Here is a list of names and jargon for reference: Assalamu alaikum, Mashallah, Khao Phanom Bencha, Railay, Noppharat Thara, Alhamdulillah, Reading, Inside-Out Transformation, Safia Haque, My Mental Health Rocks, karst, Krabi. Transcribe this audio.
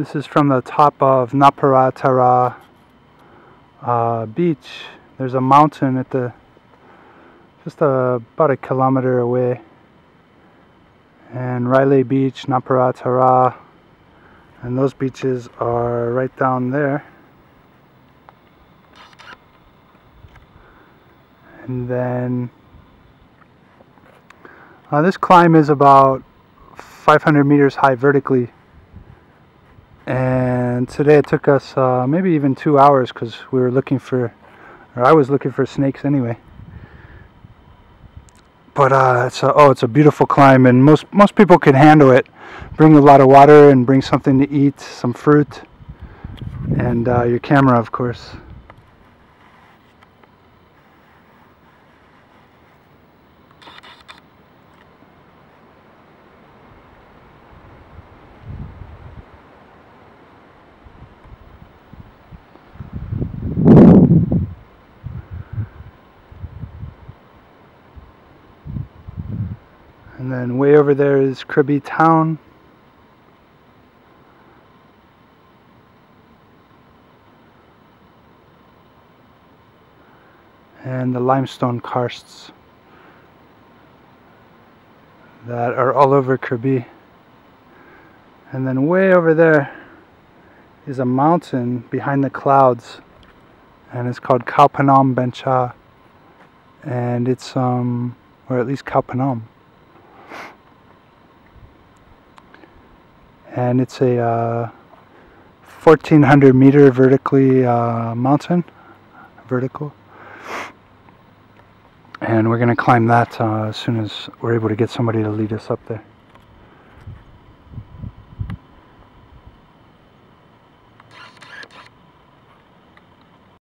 This is from the top of Noppharat Thara beach. There's a mountain at the about a kilometer away. And Railay Beach, Noppharat Thara, and those beaches are right down there. And then this climb is about 500 meters high vertically, and today it took us maybe even 2 hours because we were looking for, or I was looking for snakes anyway. But it's a beautiful climb, and most people can handle it. Bring a lot of water and bring something to eat, some fruit, and your camera, of course. And then way over there is Krabi town. And the limestone karsts that are all over Krabi. And then way over there is a mountain behind the clouds, and it's called Khao Phanom Bencha, and it's or at least Khao Phanom. And it's a 1,400 meter vertically mountain, vertical. And we're going to climb that as soon as we're able to get somebody to lead us up there.